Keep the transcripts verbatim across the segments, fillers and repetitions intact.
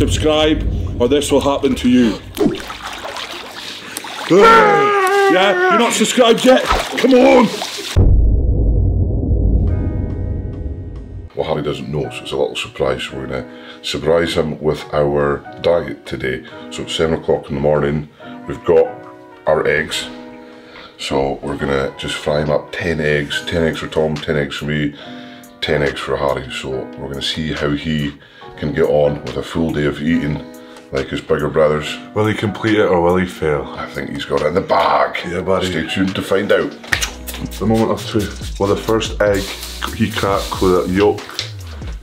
subscribe, or this will happen to you. Yeah, you're not subscribed yet? Come on! Well, Harry doesn't know, so it's a little surprise. We're going to surprise him with our diet today. So it's seven o'clock in the morning, we've got our eggs. So we're going to just fry him up, ten eggs. ten eggs for Tom, ten eggs for me, ten eggs for Harry. So we're going to see how he can get on with a full day of eating like his bigger brothers. Will he complete it or will he fail? I think he's got it in the bag. Yeah, buddy. Stay tuned to find out. The moment of truth. Will the first egg he crack with a yolk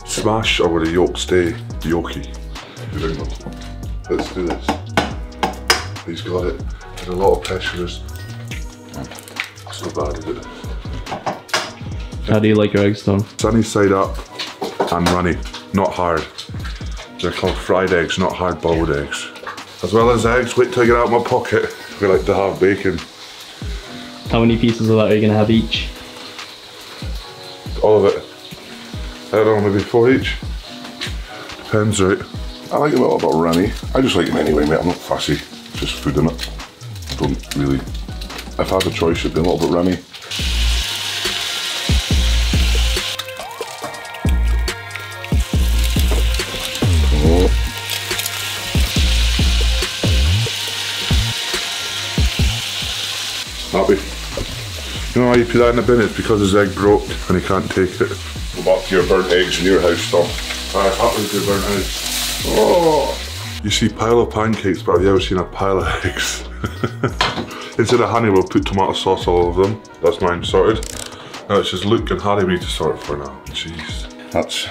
smash or will the yolk stay yolky? Let's do this. He's got it. There's a lot of pressures. It's not bad, is it? How do you like your eggs, Tom? Sunny side up and runny, not hard. They're called fried eggs, not hard boiled eggs. As well as eggs, wait till I get out of my pocket. We like to have bacon. How many pieces of that are you going to have each? All of it. I don't know, maybe four each. Depends, right? I like them a little bit runny. I just like them anyway, mate. I'm not fussy. Just food in it. I don't really. If I had a choice, it'd be a little bit runny. Happy. You know why you put that in the bin? It's because his egg broke and he can't take it. Go back to your burnt eggs in your house, Tom. Alright, happens to your burnt eggs. Oh. You see pile of pancakes, but have you ever seen a pile of eggs? Instead of honey, we'll put tomato sauce all over them. That's mine sorted. Now it's just Luke and Harry we need to sort for now. Jeez. That's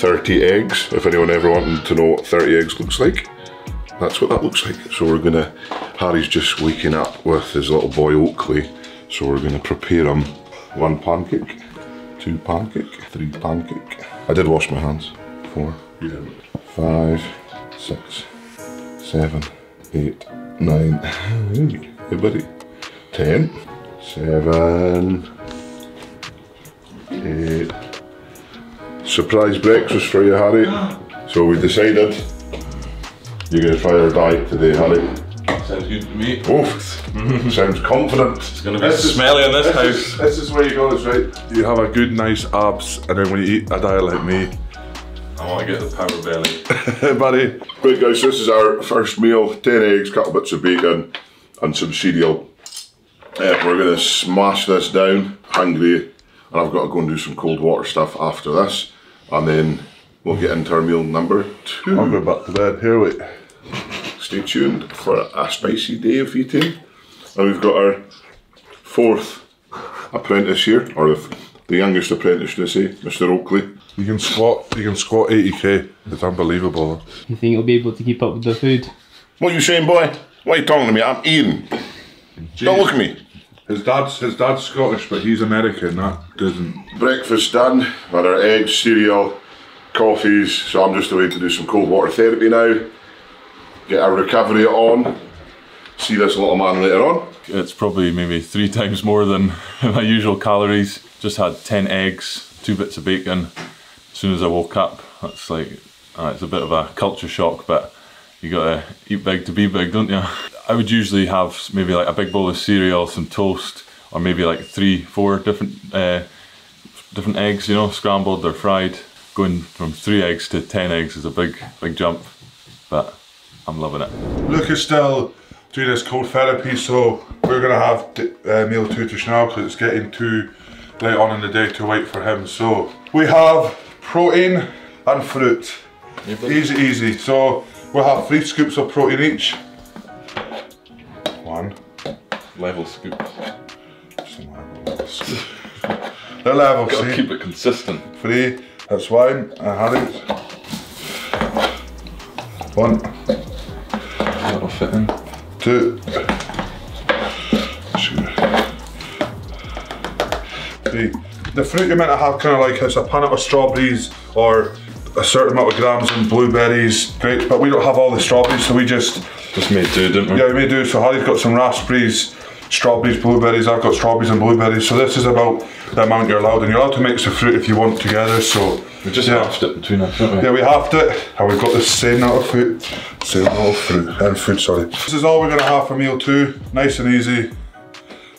thirty eggs, if anyone ever wanted to know what thirty eggs looks like. That's what that looks like. So we're gonna, Harry's just waking up with his little boy Oakley. So we're gonna prepare him one pancake, two pancake, three pancake. I did wash my hands. Four, yeah. five, six, seven, eight, nine. Hey buddy. Ten, seven, eight. Surprise breakfast for you, Harry. So we decided you're going to try our diet today, Harry. Sounds good to me. Oof. Mm-hmm. Sounds confident. It's going to be this smelly is, in this, this house. Is, this is where you go, it's right. You have a good, nice abs, and then when you eat a diet like me, I want to get the power belly. Buddy. Right guys, this is our first meal. ten eggs, couple bits of bacon, and some cereal. Uh, we're going to smash this down, hungry, and I've got to go and do some cold water stuff after this, and then we'll get into our meal number two. I'll go back to bed, here we go. Stay tuned for a spicy day of eating. And we've got our fourth apprentice here, or the, the youngest apprentice to say, Mister Oakley. You can squat, you can squat eighty K. It's unbelievable. You think you'll be able to keep up with the food? What are you saying, boy? What are you talking to me? I'm eating. Jeez. Don't look at me. His dad's, his dad's Scottish, but he's American, that doesn't. Breakfast done, had our eggs, cereal, coffees, so I'm just away to do some cold water therapy now. Get our recovery on, see this little man later on. It's probably maybe three times more than my usual calories. Just had ten eggs, two bits of bacon. As soon as I woke up, that's like, uh, it's a bit of a culture shock, but you gotta eat big to be big, don't you? I would usually have maybe like a big bowl of cereal, some toast, or maybe like three, four different, uh, different eggs, you know, scrambled or fried. Going from three eggs to ten eggs is a big, big jump, but I'm loving it. Luke is still doing his cold therapy, so we're gonna have uh, meal two just now because it's getting too late on in the day to wait for him. So we have protein and fruit. Easy, easy. So we'll have three scoops of protein each. One. Level scoop. Just a level scoop. The level scoop. Gotta keep it consistent. Three. That's wine, I had it. One. That'll fit in. Two. Three. The fruit you're meant to have kind of like it's a packet of strawberries or a certain amount of grams and blueberries, grapes, but we don't have all the strawberries, so we just... Just made do, didn't we? Yeah, we made do, so Harry's got some raspberries, strawberries, blueberries. I've got strawberries and blueberries. So this is about the amount you're allowed, and you're allowed to mix the fruit if you want together. So we just yeah. halved it between us, haven't we? Yeah, we halved it, and we've got the same amount of food, same amount of fruit and food. Sorry. This is all we're gonna have for meal two. Nice and easy.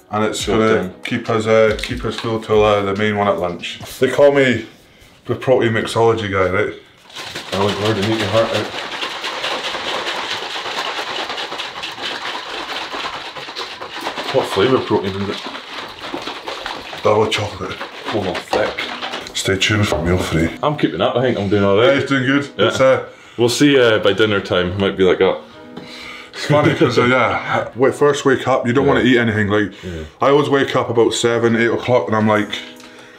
And it's Short gonna time. keep us uh, keep us full till uh, the main one at lunch. They call me the protein mixology guy, right? Oh my Lord, you need your heart out. What flavour protein is it? Double chocolate. Full on thick. Stay tuned for meal three. I'm keeping up, I think I'm doing alright. Yeah, it's doing good. Yeah. It's, uh, we'll see uh, by dinner time, it might be like that. It's funny because, uh, yeah, when I first wake up, you don't yeah. want to eat anything. Like, yeah. I always wake up about seven, eight o'clock and I'm like,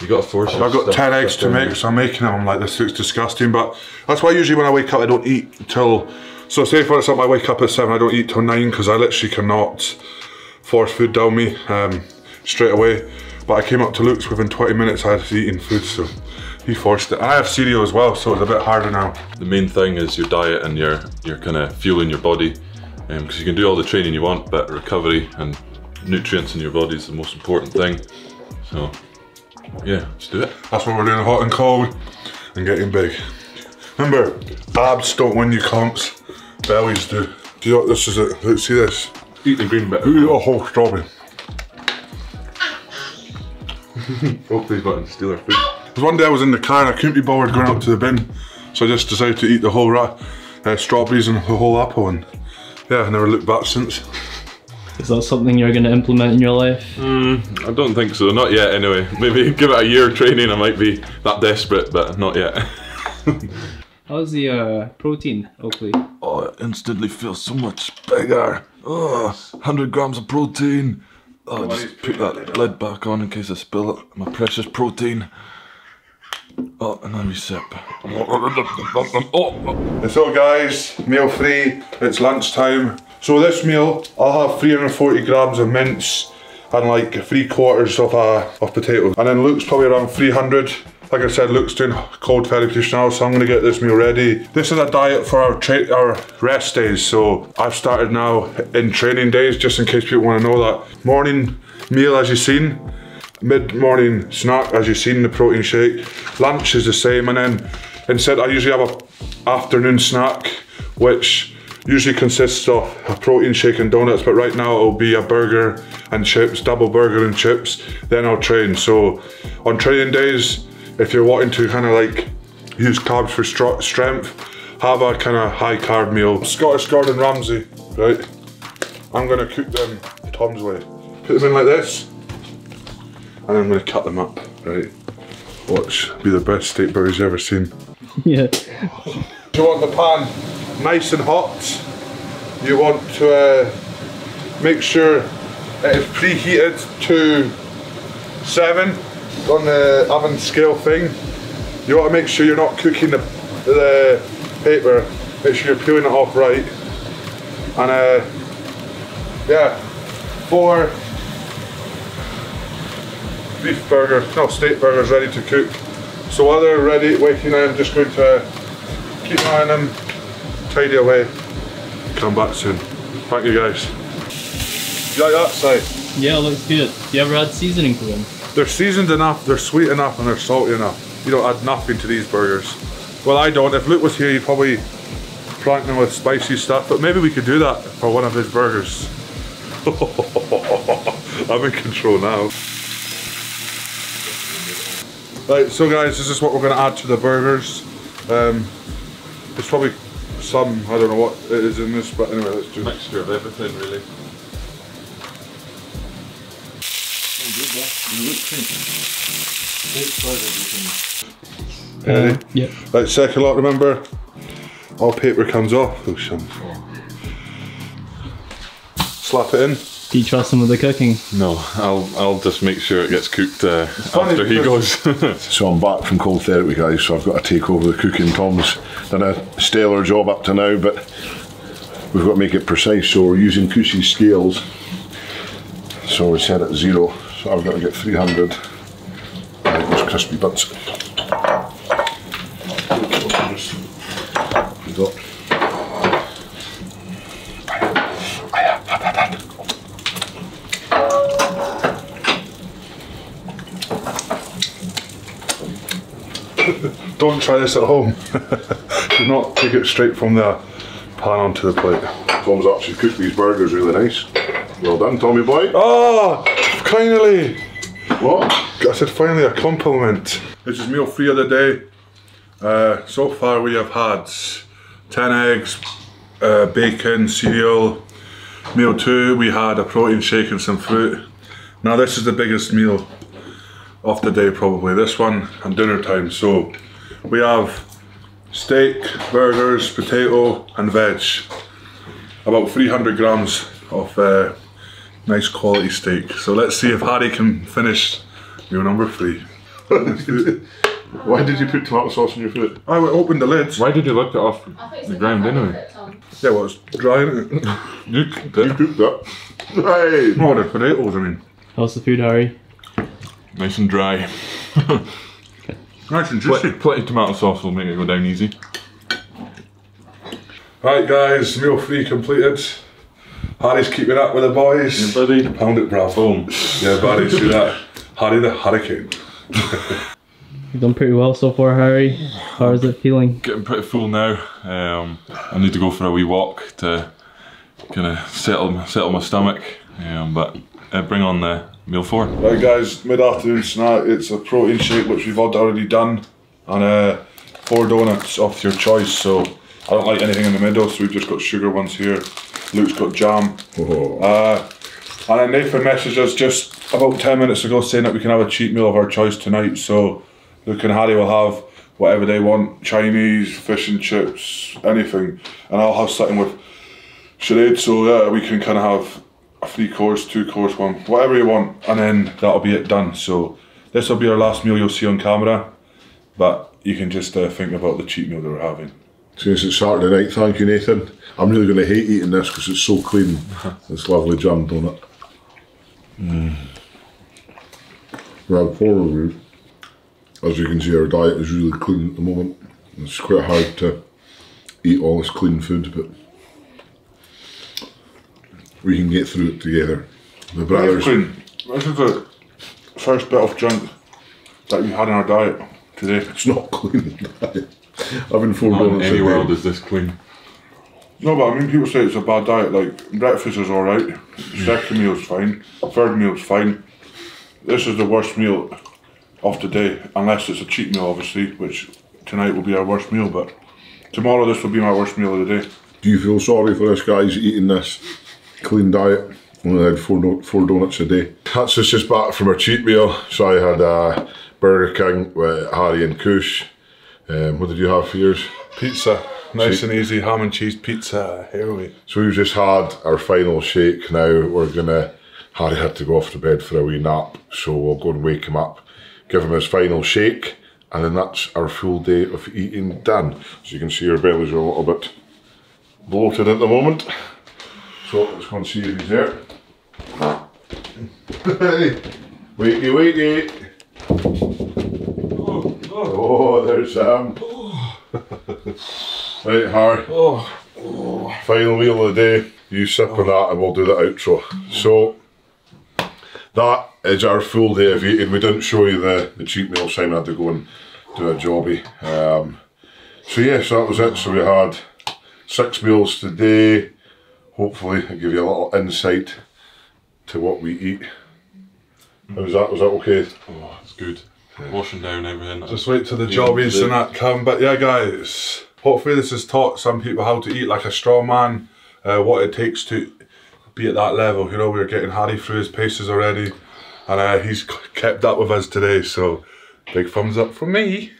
you got to force I've got ten eggs to make, so I'm making them. I'm like, this looks disgusting. But that's why usually when I wake up, I don't eat until, so say for example, I wake up at seven, I don't eat till nine because I literally cannot force food down me um, straight away. But I came up to Luke's, within twenty minutes I was eating food, so he forced it. And I have cereal as well, so it's a bit harder now. The main thing is your diet and your, your kind of fueling your body, because um, you can do all the training you want, but recovery and nutrients in your body is the most important thing. So yeah, let's do it. That's what we're doing, hot and cold and getting big. Remember, abs don't win you comps, bellies do. Do you know what this is? It. Let's see this. Eat the green bit. Eat a whole strawberry. Hope they've got to steal our food. One day I was in the car and I couldn't be bothered going up to the bin, so I just decided to eat the whole rat, uh, strawberries and the whole apple, and yeah, I never looked back since. Is that something you're going to implement in your life? Mm, I don't think so, not yet anyway. Maybe give it a year of training, I might be that desperate, but not yet. How's the uh, protein, Oakley? Oh, it instantly feels so much bigger. Oh, one hundred grams of protein. Oh, just put that lid back on in case I spill it. My precious protein. Oh, and then we sip. And so guys, meal three, it's lunchtime. So this meal, I'll have three hundred forty grams of mince and like three quarters of, uh, of potatoes. And then Luke's probably around three hundred. Like I said, Luke's doing cold therapies now, so I'm gonna get this meal ready. This is a diet for our, tra our rest days, so I've started now in training days, just in case people wanna know that. Morning meal, as you've seen. Mid-morning snack, as you've seen, the protein shake. Lunch is the same, and then instead I usually have a afternoon snack, which usually consists of a protein shake and donuts, but right now it'll be a burger and chips, double burger and chips, then I'll train. So on training days, if you're wanting to kind of like use carbs for strength, have a kind of high carb meal. Scottish Gordon Ramsay, right? I'm gonna cook them Tom's way. Put them in like this, and I'm gonna cut them up, right? Watch, be the best steak burgers you've ever seen. Yeah. You want the pan nice and hot. You want to uh, make sure it is preheated to seven. On the oven scale thing, you want to make sure you're not cooking the, the paper, make sure you're peeling it off right. And uh, yeah, four beef burgers, no, steak burgers ready to cook. So while they're ready, waiting, I'm just going to keep an eye on them, tidy away, come back soon. Thank you guys. You like that side? Yeah, it looks good. You ever had seasoning for them? They're seasoned enough, they're sweet enough, and they're salty enough. You don't add nothing to these burgers. Well, I don't. If Luke was here, he'd probably plant them with spicy stuff, but maybe we could do that for one of his burgers. I'm in control now. Right, so guys, this is what we're gonna add to the burgers. Um, there's probably some, I don't know what it is in this, but anyway, let's do it. Mixture of everything, really. Uh, yeah. Right, second lot, remember, all paper comes off. Oh, slap it in. Do you trust him with the cooking? No, I'll I'll just make sure it gets cooked uh, after he goes. So I'm back from cold therapy, guys, so I've got to take over the cooking. Tom's done a stellar job up to now, but we've got to make it precise, so we're using Cousy's scales. So we set it at zero. So I've got to get three hundred. Those crispy bits. Don't try this at home. Do not take it straight from the pan onto the plate. Tom's actually cooked these burgers really nice. Well done, Tommy boy. Ah, finally! What? I said finally, a compliment. This is meal three of the day. Uh, so far we have had ten eggs, uh, bacon, cereal. Meal two, we had a protein shake and some fruit. Now this is the biggest meal of the day probably, this one and dinner time. So we have steak, burgers, potato and veg. About three hundred grams of uh, nice quality steak. So let's see if Harry can finish meal number three. Why did you put tomato sauce on your food? I opened the lids. Why did you lift it off the ground anyway? Yeah, well, it's dry, isn't it? You cooked it. You cooked that. Right. Oh, the potatoes, I mean. How's the food, Harry? Nice and dry. Nice and juicy. Plenty of tomato sauce will make it go down easy. Right, guys, meal three completed. Harry's keeping up with the boys. Yeah, buddy. Pound it, bravo. Boom. Yeah, buddy, see that. Harry the Hurricane. You've done pretty well so far, Harry. How is it feeling? Getting pretty full now. Um, I need to go for a wee walk to kind of settle settle my stomach. Um, but uh, bring on the meal four. Right, guys, mid-afternoon snack. It's a protein shake, which we've already done, and uh, four donuts of your choice. So I don't like anything in the middle, so we've just got sugar ones here. Luke's got jam. Oh. Uh, and Nathan messaged us just about ten minutes ago saying that we can have a cheat meal of our choice tonight. So Luke and Harry will have whatever they want, Chinese, fish and chips, anything. And I'll have something with charade, so yeah, we can kind of have a three course, two course one, whatever you want. And then that'll be it done. So this will be our last meal you'll see on camera, but you can just uh, think about the cheat meal that we're having. Since it's Saturday night, thank you, Nathan. I'm really going to hate eating this because it's so clean. It's lovely jam donut. Mm. Round four review. As you can see, our diet is really clean at the moment. It's quite hard to eat all this clean food, but we can get through it together. The brothers. This is the first bit of junk that we had in our diet today. It's not clean. I've been four not donuts. In any world is this clean? No, but I mean, people say it's a bad diet. Like breakfast is all right. Second meal is fine. Third meal is fine. This is the worst meal of the day, unless it's a cheat meal, obviously, which tonight will be our worst meal, but tomorrow this will be my worst meal of the day. Do you feel sorry for this guy's eating this clean diet? Only had four, do four donuts a day. That's us just back from our cheat meal. So I had uh, Burger King with Harry and Kush. Um, what did you have for yours? Pizza, nice shake. And easy, ham and cheese pizza, here we. So we've just had our final shake now. We're gonna, Harry had to go off to bed for a wee nap, so we'll go and wake him up, give him his final shake, and then that's our full day of eating done. As you can see, our bellies are a little bit bloated at the moment. So let's go and see if he's there. Wakey, wakey. Oh, oh. Oh, there's Sam. Oh. Right, Harry. Oh. Oh. Final meal of the day. You sip on oh. that and we'll do the outro. Oh. So that is our full day of eating. We didn't show you the, the cheat meal, Simon had to go and do a jobby. Um, so yeah, so that was it. So we had six meals today. Hopefully I'll give you a little insight to what we eat. How was that? Was that okay? Oh, it's good. Yeah. Washing down everything. Just wait till the jobbies and that come. But yeah, guys, hopefully this has taught some people how to eat like a straw man, uh, what it takes to be at that level. You know, we were getting Harry through his paces already, and uh, he's kept up with us today, so big thumbs up from me.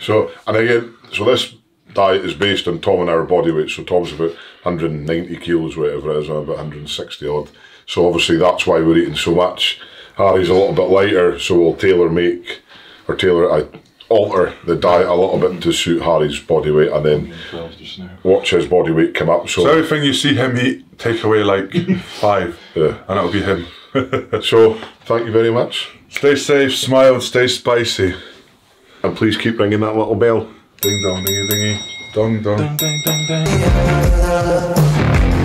So, and again, so this diet is based on Tom and our body weight, so Tom's about one hundred ninety kilos, whatever it is, and I'm about one hundred sixty odd. So obviously that's why we're eating so much. Harry's a little bit lighter, so we'll tailor make, or tailor, I alter the diet a little bit to suit Harry's body weight, and then watch his body weight come up. So, so everything you see him eat, take away like five, yeah, and it'll be him. So, thank you very much. Stay safe, smile, stay spicy. And please keep ringing that little bell. Ding dong, dingy dingy. Dong dong. Ding, ding, ding, ding.